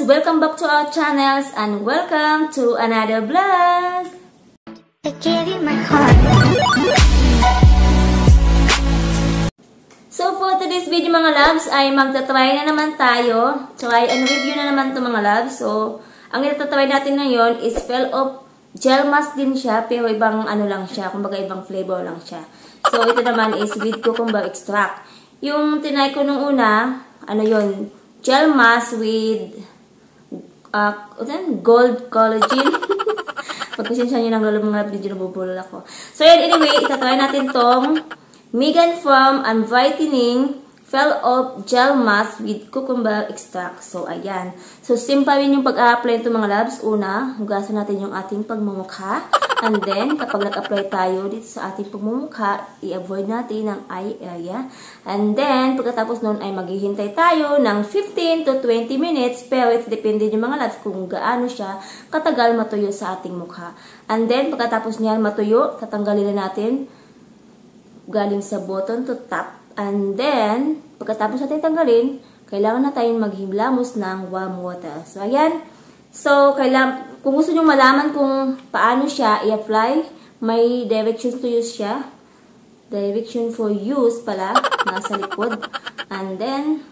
guys, welcome back to our channels and welcome to another vlog. I gave you my heart. So for today's video mga loves, ay magtatry na naman tayo. Try and review na naman to mga loves. So, ang itatry natin ngayon is Fell Off Gel Mask din siya, pero ibang ano lang siya, kumbaga ibang flavor lang siya. So ito naman is with cucumber extract. Yung tinay ko nung una, ano yon, gel mask with gold collagen. Pagpasensya nyo ng lolo mga video, nabubulol ako. So anyway, itatry natin tong Megan from Unbrightening Fell Off Gel Mask with Cucumber Extract. So ayan. So simple rin yung pag-apply ito mga loves. Una, hugasan natin yung ating pagmumukha. And then, kapag nag-apply tayo dito sa ating pagmumukha, i-avoid natin ang eye area. And then, pagkatapos nun ay maghihintay tayo ng 15 to 20 minutes. Pero it's depende yung mga loves kung gaano siya katagal matuyo sa ating mukha. And then, pagkatapos niyan matuyo, tatanggalin na natin galing sa bottom to top. And then, pagkatapos natin tanggalin, kailangan na tayong maghimlamos ng warm water. So, ayan. So, kung gusto nyo malaman kung paano siya i-apply, may directions to use siya. Direction for use pala, nasa likod. And then,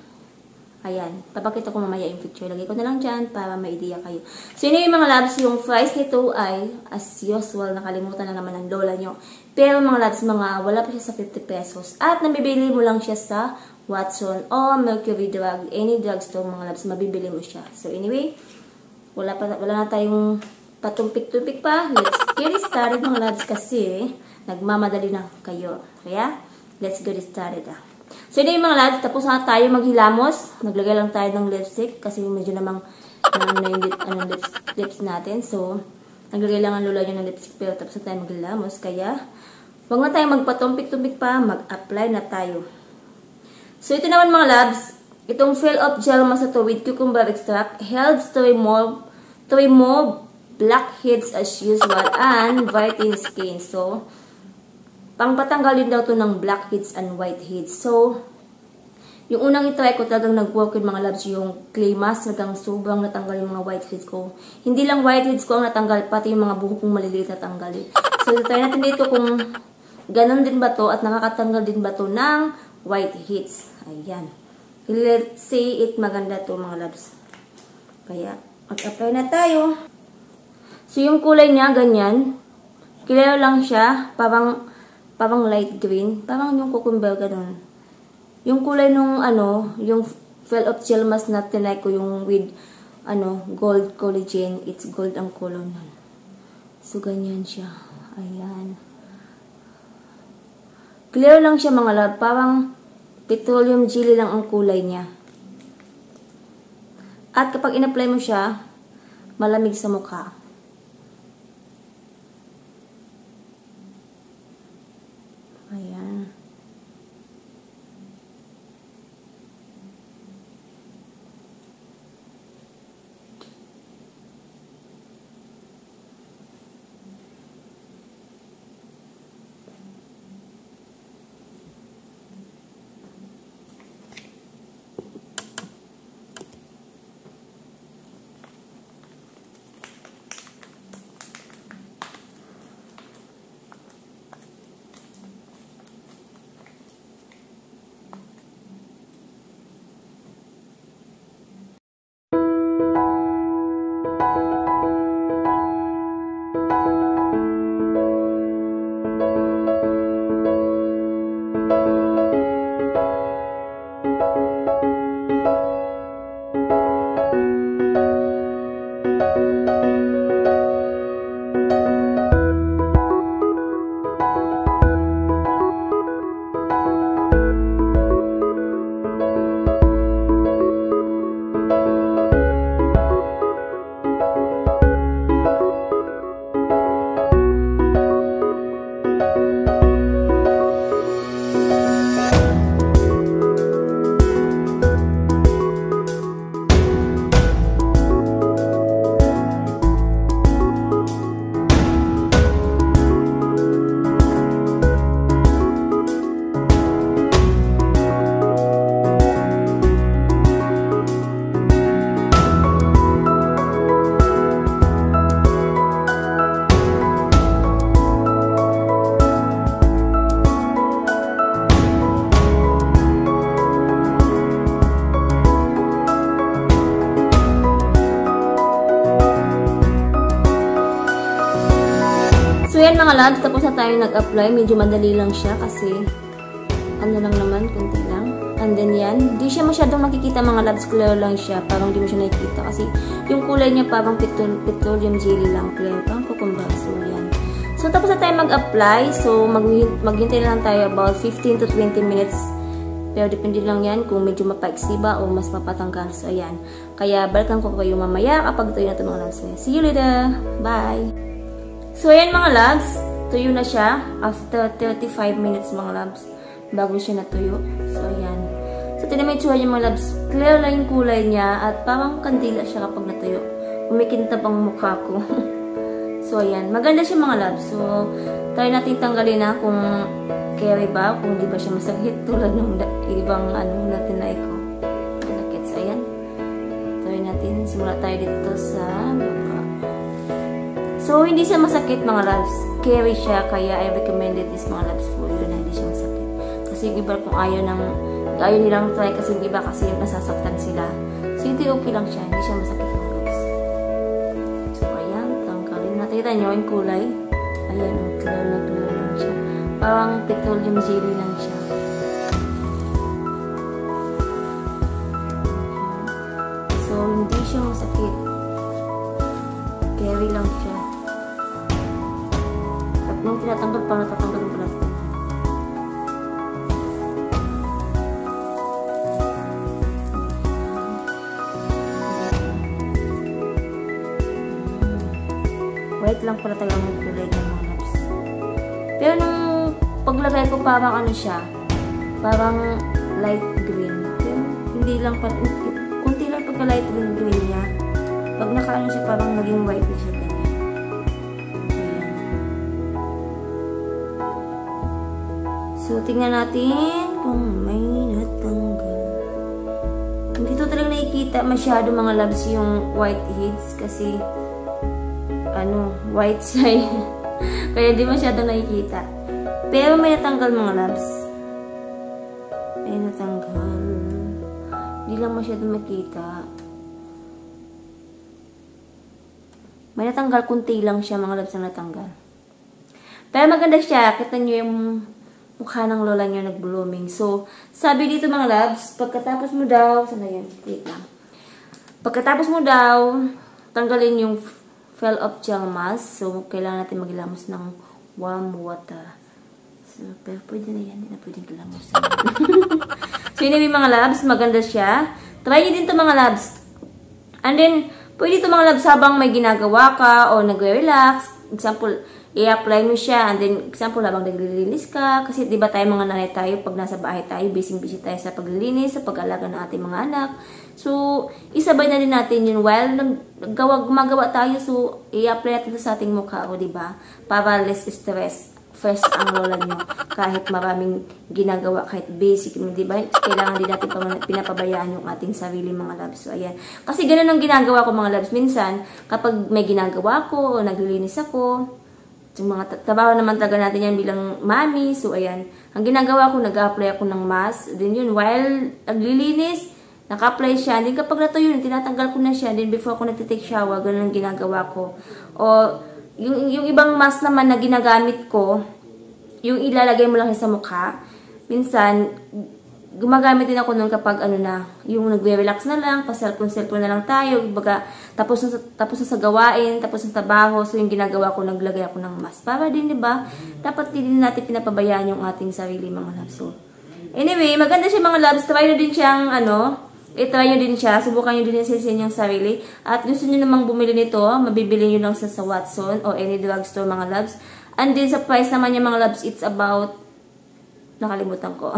ayan. Papakita ko mamaya yung picture. Lagay ko na lang dyan para may idea kayo. So, yun yung mga loves. Yung price nito ay, as usual, nakalimutan na naman ang lola nyo. Pero mga loves, wala pa siya sa 50 pesos. At nabibili mo lang siya sa Watson o Mercury Drug. Any drugstore mga loves, mabibili mo siya. So, anyway, wala na tayong patumpik-tumpik pa. Let's get started mga loves kasi nagmamadali na kayo. Kaya, let's get started ah. So, yun mga loves, tapos na tayo maghilamos. Naglagay lang tayo ng lipstick kasi medyo namang lips natin. So, naglagay lang ang lula nyo ng lipstick pero tapos na tayo maghilamos. Kaya, huwag na tayong magpatumpik-tumpik pa. Mag-apply na tayo. So, ito naman mga loves, itong Fell Off Gel Mask with Cucumber Extract helps to remove blackheads as usual and whiten skin. So, pangpatanggalin daw to ng blackheads and whiteheads. So, yung unang itry ko talagang nag-work yun mga loves yung clay mask. Talagang sobrang natanggal yung mga whiteheads ko. Hindi lang whiteheads ko ang natanggal, pati yung mga buhok kong maliliit natanggal. So, try natin dito kung ganun din ba to at nakakatanggal din ba to ng whiteheads. Ayan. Let's see it. Maganda to mga loves. Kaya, mag-apply na tayo. So, yung kulay niya, ganyan. Clear lang siya. Parang light green. Parang yung cucumber, ganun. Yung kulay nung, yung Fell Off Gel Mask na tinay ko, yung with, gold collagen. It's gold ang color nun. So, ganyan siya. Ayan. Clear lang siya mga loves. Parang petroleum jelly lang ang kulay niya. At kapag in-apply mo siya, malamig sa mukha. Ayan. ayan mga labs, tapos na tayo nag-apply. Medyo madali lang siya kasi ano lang naman, kunti lang. And then yan, di siya masyadong nakikita mga labs, clear lang siya. Parang di mo siya nakikita kasi yung kulay niya parang petroleum jelly lang, clear. Parang kukumbaso yan. So tapos na tayo mag-apply. So maghintay lang tayo about 15 to 20 minutes. Pero depende lang yan kung medyo mapaiksiba o mas mapatanggal. So ayan. Kaya balikan ko kayo mamaya kapag tuyo na ito mga labs. See you later! Bye! So ayan mga labs, tuyo na siya after 35 minutes mga labs. Bago siya natuyo. So ayan. So tinamay tsura niya mga labs. Clear lang yung kulay niya at parang kandila siya kapag natuyo. Umikinta pang mukha ko. So ayan. Maganda siya mga labs. So try natin tanggalin na kung carry ba, kung di ba siya masakit tulad ng ibang ano natin na iko. Masakit. So ayan. Try natin. Simula tayo dito sa baba. So hindi siya masakit mga labs. Carry siya. Kaya I recommended this mga labs for you na hindi siya masakit. Kasi yung iba kung ayaw nilang try kasi yung iba kasi nasasaktan sila. So hindi okay lang siya. Hindi siya masakit mga labs. So ayan. Tanggalin natin. Kita nyo yung kulay. Ayan. Clear lang siya. Parang petroleum jelly lang siya. So, hindi siya masakit. Carry lang siya. At nung tinatanggal, parang natatanggal ng plastic. White lang pala talaga ng kulay ng mga labs. Pero nung paglagay ko parang ano siya, parang light green. Pero hindi lang, kunti lang pagka light green niya. Pag nakaano siya parang naging white na siya. Ganyan. Ayan. So tingnan natin kung may natanggal. Hindi to talaga nakikita masyado mga labs yung white heads kasi ano, white siya. Kaya di masyado nakikita. Pero may natanggal mga labs. May natanggal. Hindi lang masyado makita. May natanggal, kunti lang siya mga labs na natanggal. Pero maganda siya. Kita nyo yung mukha ng lola nyo nag-blooming. So, sabi dito mga labs, pagkatapos mo daw, sana yun? Wait lang. Pagkatapos mo daw, tanggalin yung fell off gel mask. So, kailangan natin maglamos ng warm water. So, pero pwede na yan. Hindi na pwedeng kilamos. So, yun yung mga labs. Maganda siya. Try nyo din ito mga labs. And then, pwede ito mga labs habang may ginagawa ka o nagre-relax. Example, i-apply mo siya. And then, example, habang naglilinis ka. Kasi, di ba tayo mga nanay tayo pag nasa bahay tayo, busy-busy tayo sa paglilinis, sa pag-alaga ng ating mga anak. So, isabay na din natin yun while gumagawa tayo. So, i-apply natin sa ating mukha o, di ba? Para less stress. First ang lola nyo. Kahit maraming ginagawa, kahit basic, di ba? Kailangan din natin pinapabayaan yung ating sarili mga labs. So, ayan. Kasi ganun ang ginagawa ko mga labs. Minsan, kapag may ginagawa ko o naglilinis ako, yung mga trabaho naman talaga natin yan bilang mami. So, ayan. Ang ginagawa ko, nag-apply ako ng mask. Then yun, while naglilinis, naka-apply siya. Then kapag natuyo yun, tinatanggal ko na siya. Then before ako nagtitake shower, ganun ang ginagawa ko. O, yung ibang mask naman na ginagamit ko, yung ilalagay mo lang sa mukha, minsan, gumagamit din ako nun kapag ano na, yung nagre-relax na lang, pa-cellphone na lang tayo, baga, tapos na sa gawain, tapos na trabaho, so yung ginagawa ko, naglagay ako ng mask. Para din, di ba? Dapat din natin pinapabayaan yung ating sarili, mga labs. So, anyway, maganda siya mga labs. Try na din siyang, ano, i-try nyo din siya. Subukan nyo din sa inyong sarili. At gusto nyo namang bumili nito, mabibili nyo lang sa Watson o any drugstore mga labs. And then sa price naman yung mga labs, it's about, nakalimutan ko.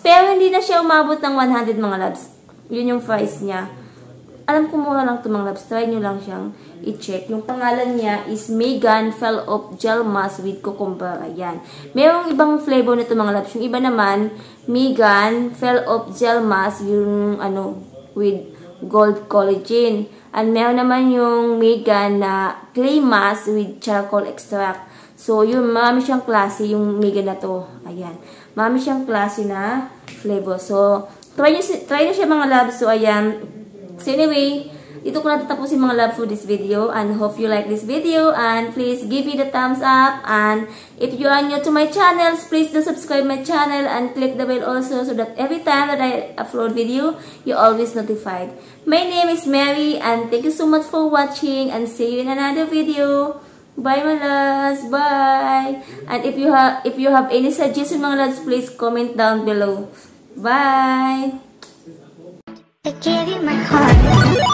Pero hindi na siya umabot ng 100 mga labs. Yun yung price niya. Alam ko mura lang ito mga labs. Try nyo lang siyang i-check. Yung pangalan niya is Megan Fell Off Gel Mask with Cucumber. Ayan. Merong ibang flavor nito mga labs. Yung iba naman, Megan Fell Off Gel Mask, yung ano, with gold collagen. And meron naman yung Megan na clay mask with charcoal extract. So, yun, marami siyang klase yung Megan na to. Ayan. Marami siyang klase na flavor. So, try nyo siya mga labs. So, ayan. So anyway, Dito ko na tatapusin mga love for this video, and hope you like this video, and please give me the thumbs up, and if you are new to my channel, please do subscribe my channel and click the bell also so that every time that I upload video, you're always notified. My name is Mary, and thank you so much for watching, and see you in another video. Bye my loves, bye. And if you have any suggestion mga loves, please comment down below. Bye. I gave you my heart.